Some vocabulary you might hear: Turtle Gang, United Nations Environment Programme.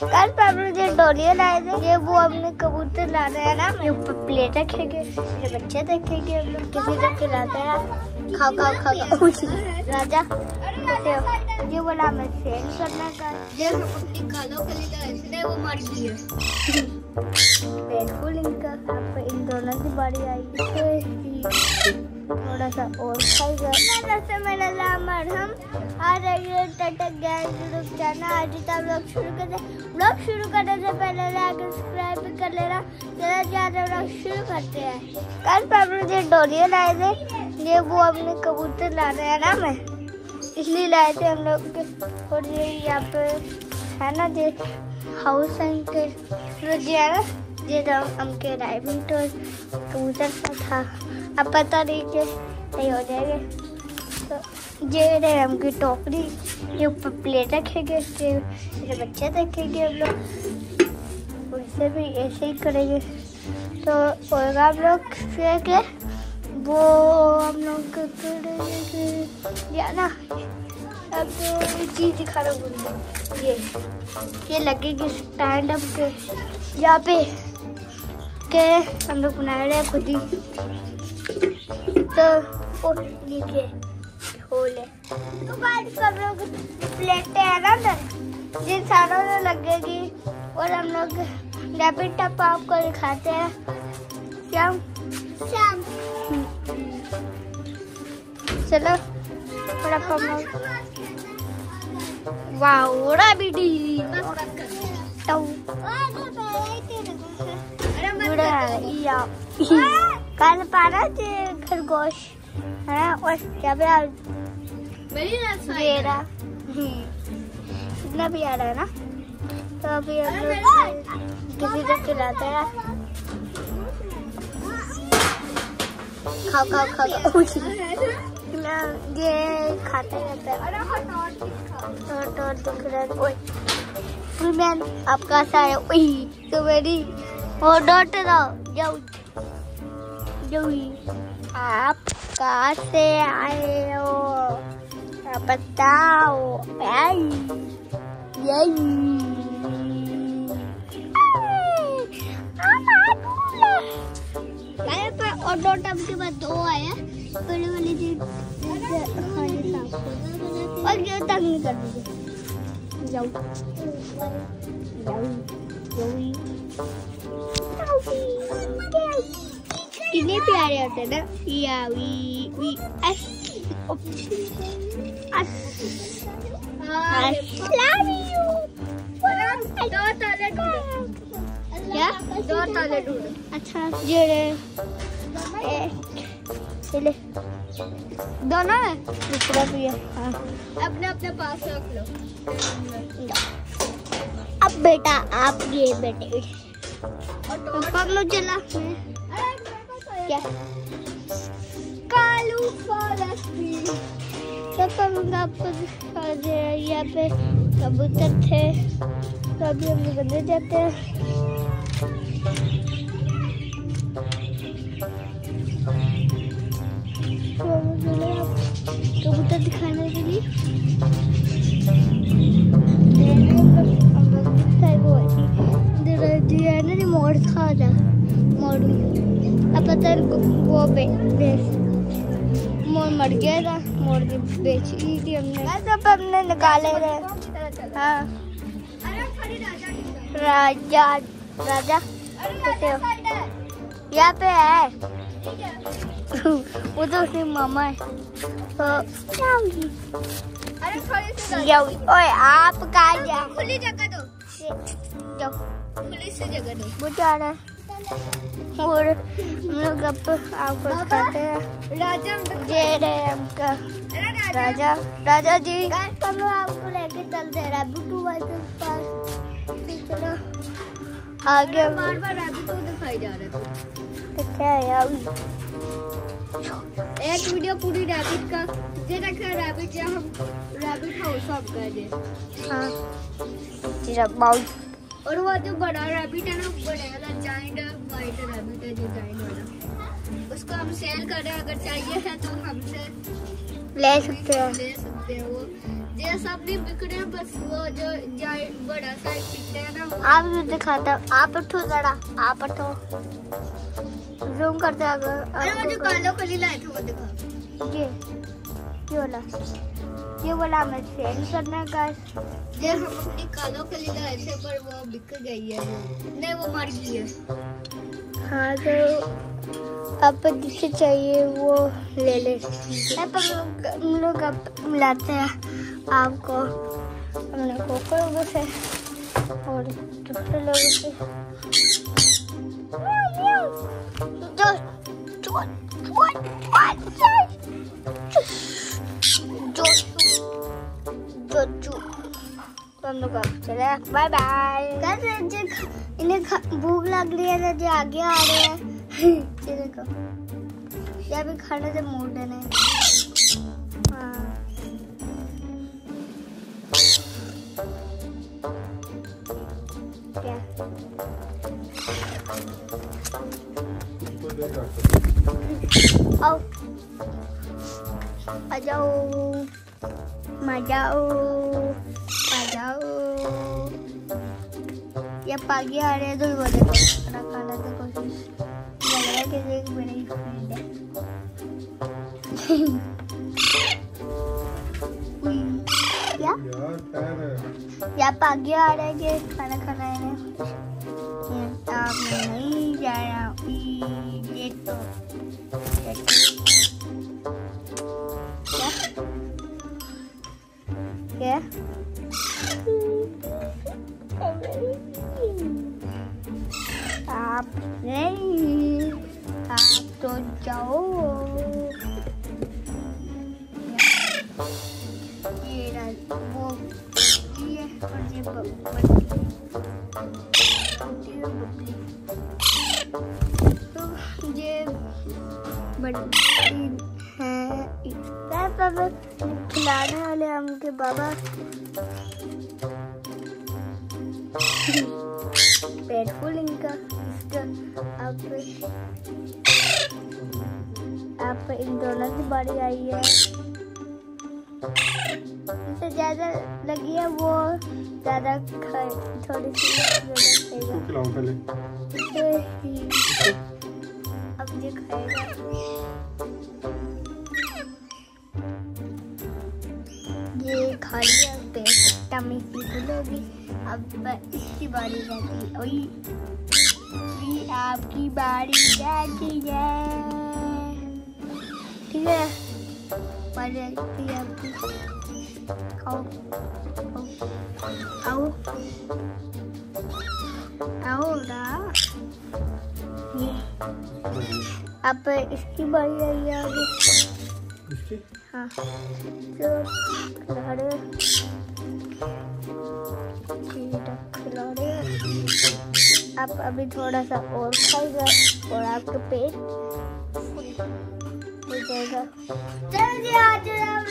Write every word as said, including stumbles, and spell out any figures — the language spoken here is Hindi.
कल पापा जो डोलियाँ लाए थे ये वो हमने कबूतर लाना है ना, ये प्लेट रखेंगे, बच्चे देखेंगे हम लोग किसी को खिलाते हैं। खाओ खाओ खाओ राजा, ये बोला हमें फेल करने का, अपने खालों के लिए ऐसे वो मर गई है। पेटफुल इनका, इन दोनों की बारी आई, थोड़ा सा और खाएगा। हम आज टर्टल गैंग ग्रुप जाना, आज तक ब्लॉग शुरू करते ब्लॉग शुरू करने से पहले लाइक सब्सक्राइब कर लेना। चलो ज्यादा ब्लॉग शुरू करते हैं। कल पापा जो डोरियाँ लाए थे ये वो अपने कबूतर लाना है ना, मैं इसलिए लाए थे हम लोग। और ये यहाँ पे है ना ये हाउस अंकल रोजियाना, ये हम के डाइविंग टोल कबूतर का था, अब पता नहीं कि नहीं हो जाएगा। तो ये रहे हम की टोकरी, ये ऊपर प्लेट रखेंगे, मेरे बच्चे देखेंगे हम लोग, उनसे भी ऐसे ही करेंगे। तो और हम लोग फिर के वो हम लोग या ना, अब तो चीज़ दिखाना भूल गई, ये ये लगेगी स्टैंड अप के यहाँ पे के हम लोग बना रहे हैं खुद ही। तो और नीचे होले तो बाद सब लोग प्लेटें है ना अंदर, जिन सारों में लगेगी। और हम लोग डैबिट टप आपको दिखाते हैं शाम शाम। चलो थोड़ा कम, वाह ओड़ा बीडी या काल पाना थे खरगोश है और क्या बेरा इतना भी आ रहा है ना। तो अभी हम लोग किसी को खिलाते हैं। खाओ खाओ खाओ, ये खाते रहते हैं आपका सारा। तो मेरी और डॉट जाओ आप कहाँ से आए हो बताओ। और दो टब के बाद दो आया बड़े वाले जी, और ये तक नहीं कर दीजिए। जाओ जाओ, कितने प्यारे होते हैं ना। या V V S love you. दो ताले ढूंढो, क्या दो ताले ढूंढो। अच्छा ये ले दोनों है, दूसरा भी है। हाँ अपने अपने पास रख लो। अब बेटा आप ये बेटे पकड़ लो, चला क्या कालू आपको दिखा दे। यहाँ पे कबूतर थे, तो अभी हम लोग अंदर जाते हैं। कबूतर दिखाने के लिए मोड़ खा जा मोड़, अब पता वो मोर मर गया था, मोर की बेची नहीं थी हमने, सब हमने निकाले गए। हाँ राजा राजा यहाँ पे है, वो तो उसकी मामा है। ओए आप कहाँ जा, खुली जगह दो, खुली सी जगह दो, वो जा रहा है। और हम लोग अब आपको दिखाते हैं राजा, ये रहे हमका राजा राजा जी। हम लोग आपको लेके चलते हैं रैबिटू भाई के पास। आगे बार बार रैबिटू दिखाई जा रहा था, क्या है यार एक वीडियो पूरी रैबिट का। ये देखा रैबिट, या हम रैबिट हाउस आप कर दे। हाँ जरा बाउंस, और वो जो बड़ा रैबिट है ना, बड़ा वाला जाइंट वाइट रैबिट है जो जाइंट वाला, उसको हम सेल कर रहे हैं। अगर चाहिए है तो हमसे ले सकते हैं, ले सकते हैं। वो जैसा अपने बिकने बस वो जो बड़ा सा बिकते है ना, आप जो दिखाता आप उठो जरा, आप उठो जूम करते अगर। अरे वो जो कालो कली लाए थे वो दिखा, ये ये वाला, ये वाला मैं सेल करना गाइस। जब हम अपनी कालो कली लाए थे पर वो बिक गई है, नहीं वो मर गई है। हाँ तो आप जिसे चाहिए वो ले ले। हम लोग अब मिलाते हैं आपको, हमने कोको लोगों से और टुकड़े लोगों से। हम लोग अब चले, बाय बाय। इन्हें भूख लग रही है तो जो आगे आ रहे हैं। देखो ये भी खाने से मूड नहीं। आओ आ जाओ, आ जाओ, आ जाओ। ये पागी आ रहे तो बोले खाने की कोशिश के देख बने या या पागी आ रहा है कि खाना खाना है ना, नहीं जा रहा ये तो क्या आप नहीं तो जाओ। ये वो ये और ये तो ये बड़ी है, इतना बाबा खिलाने वाले हम के बाबा पेट फुल इनका। अब आप इन दोनों की बारी आई है, जिसे ज्यादा लगी है वो ज्यादा थोड़ी सी पहले। अब ये खाएगा, ये खा लिया टमी होगी। अब इसकी बारी रहती है, आपकी बारी जाती है, ठीक है। बारी जाती है आपकी। आओ आओ आओ ना, आप इसकी बारी आई है आगे। हाँ तो खिलाड़े खिलाड़े आप अभी थोड़ा सा और खाएगा और आपका पेट फुल हो जाएगा।